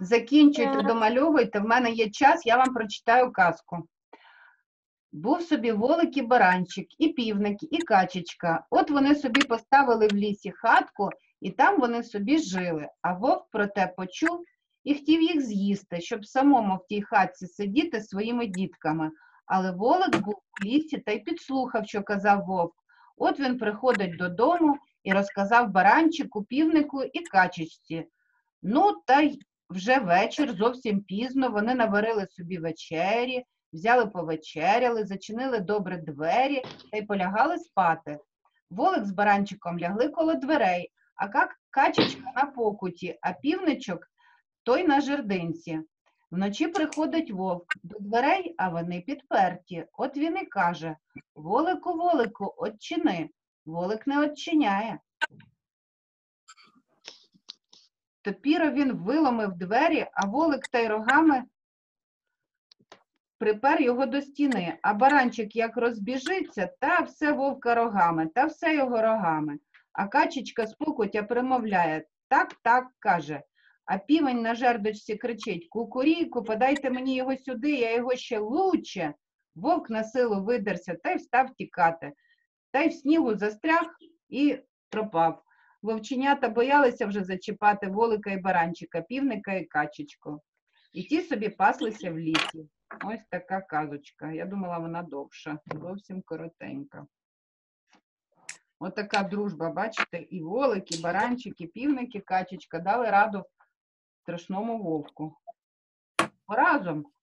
закінчуєте домальовуєте, в мене є час, я вам прочитаю казку. Був собі волик і баранчик, і півник, і качечка. От вони собі поставили в лісі хатку, і там вони собі жили. А вовк про те почув і хотів їх з'їсти, щоб самому в тій хатці сидіти своїми дітками. Але волик був у лісі та й підслухав, що казав вовк. От він приходить додому і розказав баранчику, півнику і качечці. Ну, та й вже вечір, зовсім пізно, вони наварили собі вечері, взяли повечеряли, зачинили добре двері та й полягали спати. Волик з баранчиком лягли коло дверей, а качечка на покуті, а півничок той на жердинці. Вночі приходить вовк до дверей, а вони підперті. От він і каже: «Волику, волику, одчини». Волик не одчиняє. Топіро він виломив двері, а волик та й рогами припер його до стіни. А баранчик як розбіжиться, та все вовка рогами, та все його рогами. А качечка з покутя примовляє: «Так, так», каже. А півень на жердочці кричить: «Кукурійку, подайте мені його сюди, я його ще лучше». Вовк на силу видерся та й встав тікати. Та й в снігу застряг і пропав. Вовченята боялися вже зачіпати волика і баранчика, півника і качечку. І ті собі паслися в лісі. Ось така казочка. Я думала, вона довша, зовсім коротенька. Ось така дружба, бачите, і волик, і баранчик, і півник, і качечка дали раду страшному вовку. Разом.